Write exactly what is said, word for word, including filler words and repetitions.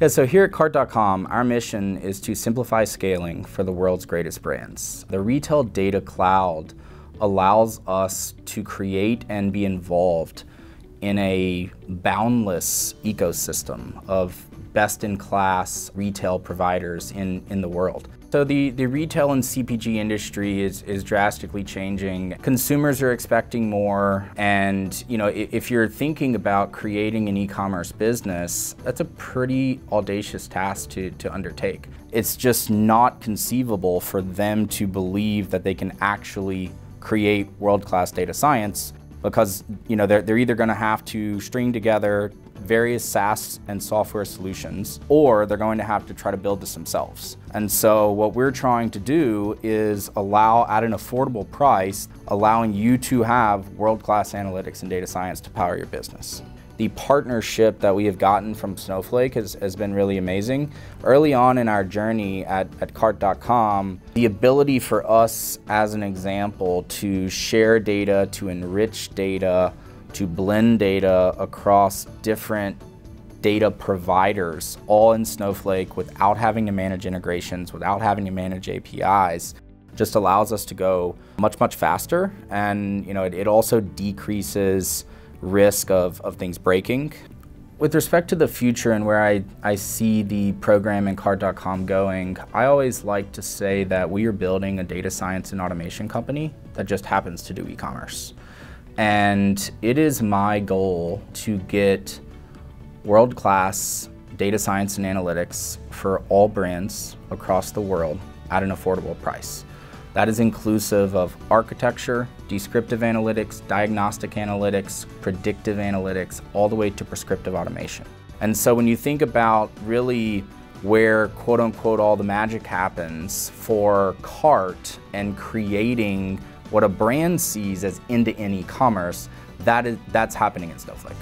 Yeah, so here at Cart dot com, our mission is to simplify scaling for the world's greatest brands. The Retail Data Cloud allows us to create and be involved in a boundless ecosystem of best-in-class retail providers in, in the world. So the, the retail and C P G industry is, is drastically changing. Consumers are expecting more, and you know, if you're thinking about creating an e-commerce business, that's a pretty audacious task to, to undertake. It's just not conceivable for them to believe that they can actually create world-class data science, because you know, they're, they're either gonna have to string together various SaaS and software solutions, or they're going to have to try to build this themselves. And so what we're trying to do is allow, at an affordable price, allowing you to have world-class analytics and data science to power your business. The partnership that we have gotten from Snowflake has, has been really amazing. Early on in our journey at, at Cart dot com, the ability for us, as an example, to share data, to enrich data, to blend data across different data providers, all in Snowflake, without having to manage integrations, without having to manage A P Is, just allows us to go much, much faster. And you know, it, it also decreases risk of, of things breaking. With respect to the future and where I, I see the program and Cart dot com going, I always like to say that we are building a data science and automation company that just happens to do e-commerce. And it is my goal to get world-class data science and analytics for all brands across the world at an affordable price. That is inclusive of architecture, descriptive analytics, diagnostic analytics, predictive analytics, all the way to prescriptive automation. And so when you think about really where, quote unquote, all the magic happens for Cart and creating what a brand sees as end-to-end e-commerce, that is, that's happening in Snowflake.